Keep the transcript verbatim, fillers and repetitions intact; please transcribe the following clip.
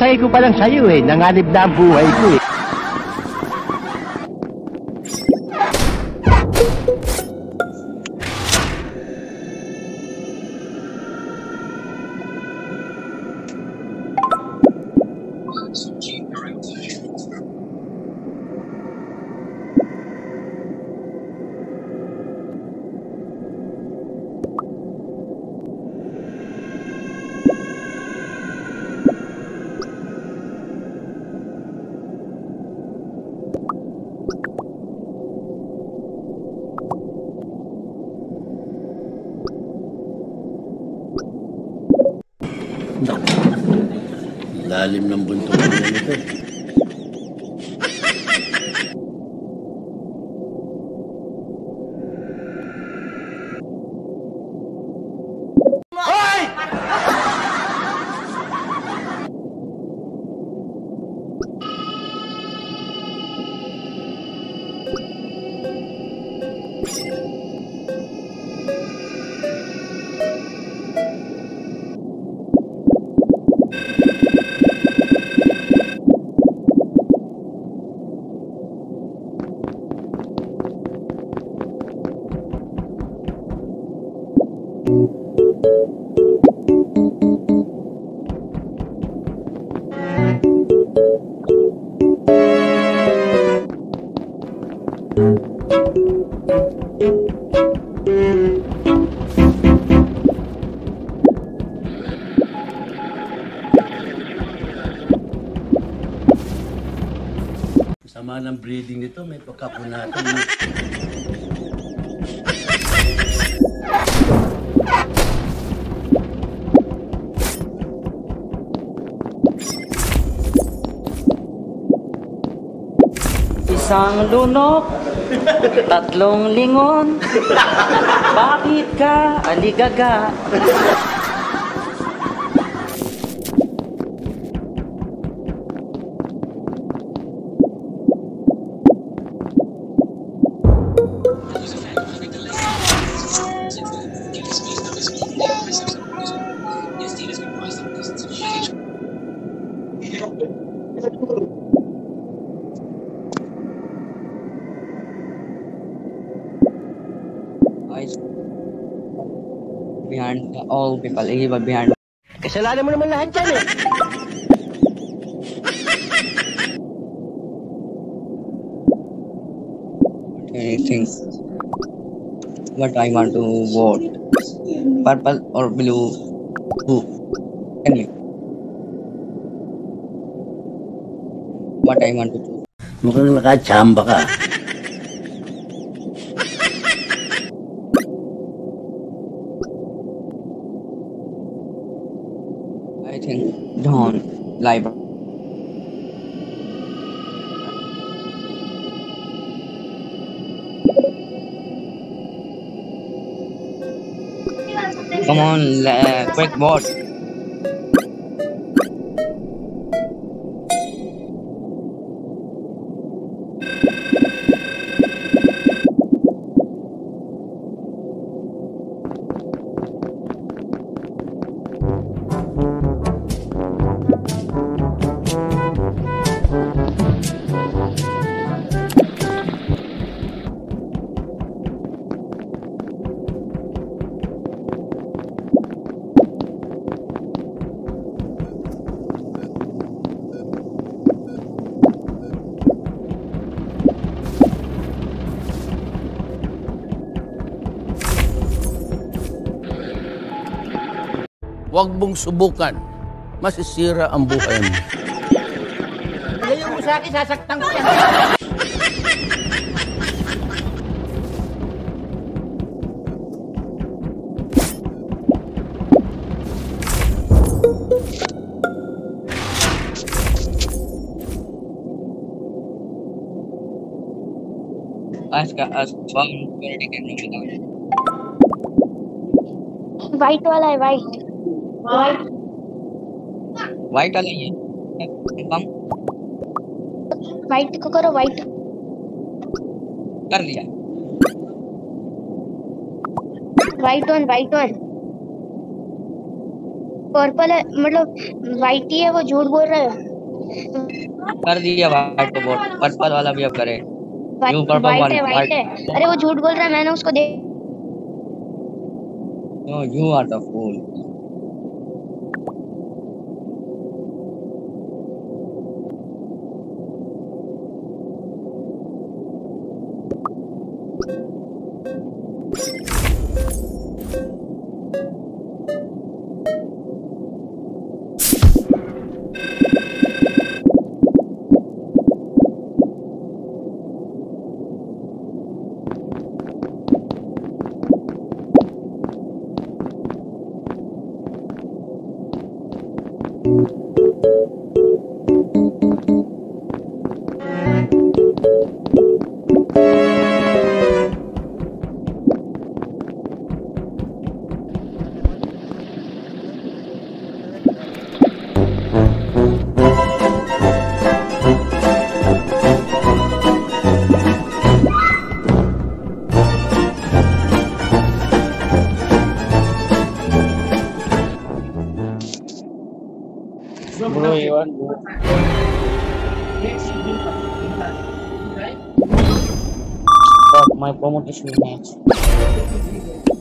Say ko palang sa'yo eh, nanganib na ang buhay ko eh. Lalim ng buntot niya nito. Hoy! Sama ng breeding nito, may pagkapunatan na. Isang lunok, tatlong lingon, bakit ka aligaga? Behind all people, iba behind. Kasalanan mo naman lahat yan eh. Anything what I want to vote, purple or blue, who? Can you? What I want to do? Mukhang nakachamba ka. I think Don live. Come on, uh, quick board. Huwag mong subukan. Masisira ang buhay mo. Ayaw mo sa akin, sasaktan ko yan. Ask us one verdict and we don't. Right while I write. White. White वाला ये कम white को करो white कर लिया white on white on purple है, मतलब white ही है, वो झूठ बोल रहे हो। कर दिया वाइट को वोट, पर्पल वाला भी अब करे। यू पर्पल वाइट है, वाइट है। अरे वो झूठ बोल रहा है, मैंने उसको देख। No you are the fool. My promotion match.